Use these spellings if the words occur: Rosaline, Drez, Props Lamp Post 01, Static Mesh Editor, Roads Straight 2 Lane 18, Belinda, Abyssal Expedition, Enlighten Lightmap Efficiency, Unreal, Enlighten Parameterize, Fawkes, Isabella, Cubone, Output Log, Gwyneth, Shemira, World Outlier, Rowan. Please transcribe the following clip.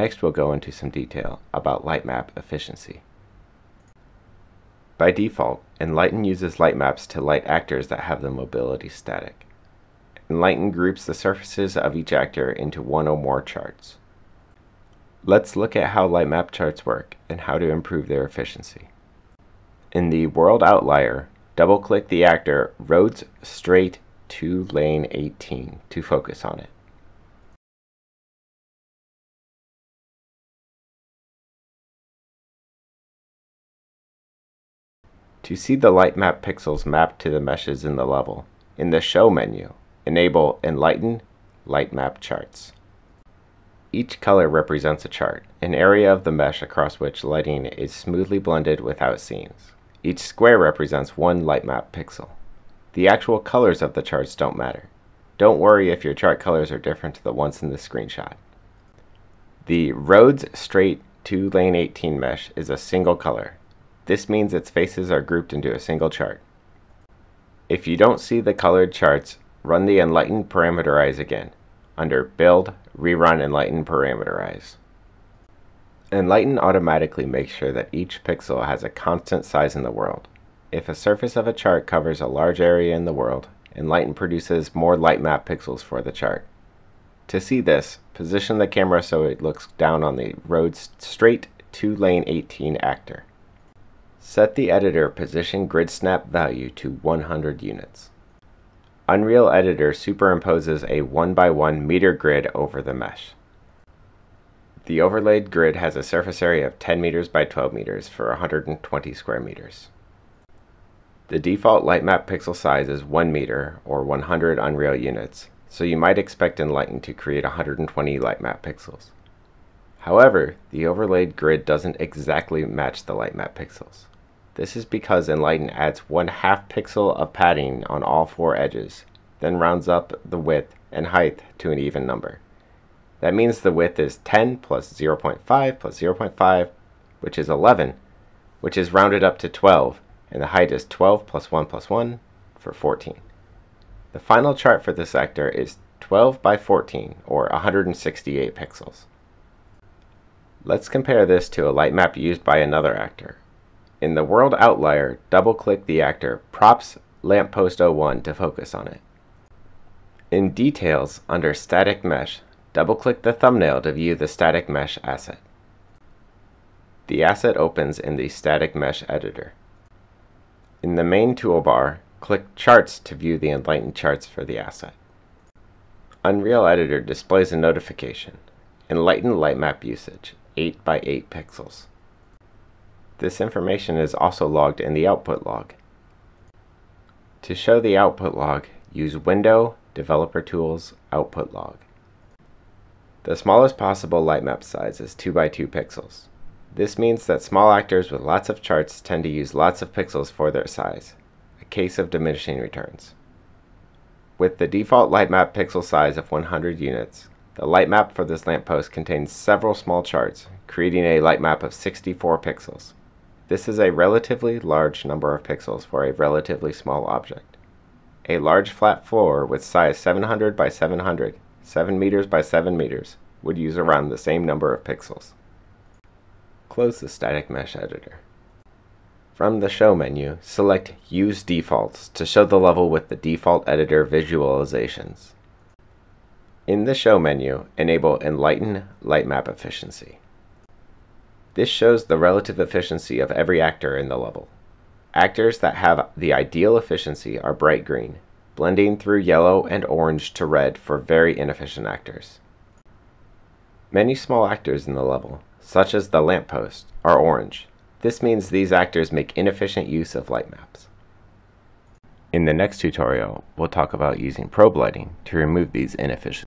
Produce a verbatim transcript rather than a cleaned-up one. Next we'll go into some detail about lightmap efficiency. By default, Enlighten uses light maps to light actors that have the mobility static. Enlighten groups the surfaces of each actor into one or more charts. Let's look at how light map charts work and how to improve their efficiency. In the World Outlier, double-click the actor Roads Straight two lane eighteen to focus on it. To see the light map pixels mapped to the meshes in the level, in the Show menu, enable Enlighten Lightmap Charts. Each color represents a chart, an area of the mesh across which lighting is smoothly blended without seams. Each square represents one lightmap pixel. The actual colors of the charts don't matter. Don't worry if your chart colors are different to the ones in the screenshot. The Roads Straight two lane eighteen mesh is a single color. This means its faces are grouped into a single chart. If you don't see the colored charts, run the Enlighten Parameterize again, under Build, Rerun Enlighten Parameterize. Enlighten automatically makes sure that each pixel has a constant size in the world. If a surface of a chart covers a large area in the world, Enlighten produces more light map pixels for the chart. To see this, position the camera so it looks down on the Roads Straight two lane eighteen actor. Set the editor position grid snap value to one hundred units. Unreal Editor superimposes a one by one meter grid over the mesh. The overlaid grid has a surface area of ten meters by twelve meters for one hundred twenty square meters. The default lightmap pixel size is one meter or one hundred Unreal units, so you might expect Enlighten to create one hundred twenty lightmap pixels. However, the overlaid grid doesn't exactly match the lightmap pixels. This is because Enlighten adds one half pixel of padding on all four edges, then rounds up the width and height to an even number. That means the width is ten plus zero point five plus zero point five, which is eleven, which is rounded up to twelve, and the height is twelve plus one plus one, for fourteen. The final chart for this actor is twelve by fourteen, or one hundred sixty-eight pixels. Let's compare this to a light map used by another actor. In the World Outlier, double-click the actor Props Lamp Post oh one to focus on it. In Details, under Static Mesh, double-click the thumbnail to view the Static Mesh asset. The asset opens in the Static Mesh Editor. In the main toolbar, click Charts to view the Enlighten charts for the asset. Unreal Editor displays a notification, Enlighten Lightmap Usage, eight by eight pixels. This information is also logged in the Output Log. To show the Output Log, use Window, Developer Tools, Output Log. The smallest possible lightmap size is two by two pixels. This means that small actors with lots of charts tend to use lots of pixels for their size, a case of diminishing returns. With the default lightmap pixel size of one hundred units, the lightmap for this lamppost contains several small charts, creating a lightmap of sixty-four pixels. This is a relatively large number of pixels for a relatively small object. A large flat floor with size seven hundred by seven hundred, seven meters by seven meters, would use around the same number of pixels. Close the Static Mesh Editor. From the Show menu, select Use Defaults to show the level with the default editor visualizations. In the Show menu, enable Enlighten Lightmap Efficiency. This shows the relative efficiency of every actor in the level. Actors that have the ideal efficiency are bright green, blending through yellow and orange to red for very inefficient actors. Many small actors in the level, such as the lamppost, are orange. This means these actors make inefficient use of light maps. In the next tutorial, we'll talk about using probe lighting to remove these inefficiencies.